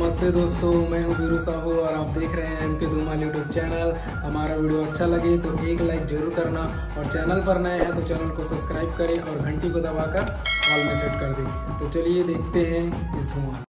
नमस्ते दोस्तों, मैं हूँ बिरू साहू और आप देख रहे हैं M K Dhumal YouTube channel. हमारा वीडियो अच्छा लगे तो एक लाइक जरूर करना और चैनल पर नए हैं तो चैनल को सब्सक्राइब करें और घंटी को दबाकर ऑल में सेट कर दें। तो चलिए देखते हैं इस धूमल।